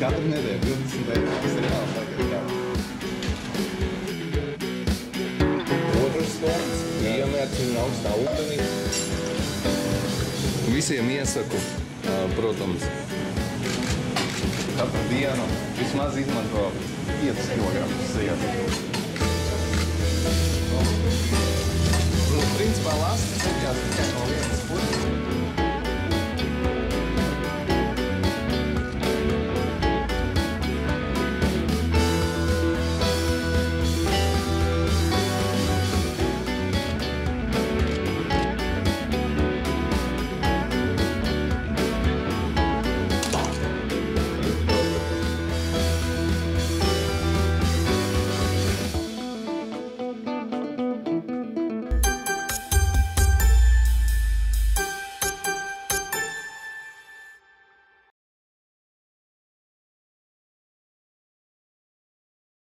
Yardım ne de biliyorsun da seni almak lazım. Waterstorms, iemet jums autenī. Visiem iesaku, protams, katru dienu vismaz izmanto 5 kilogramus sieru. Principā lasts ir tikai no vienas puses.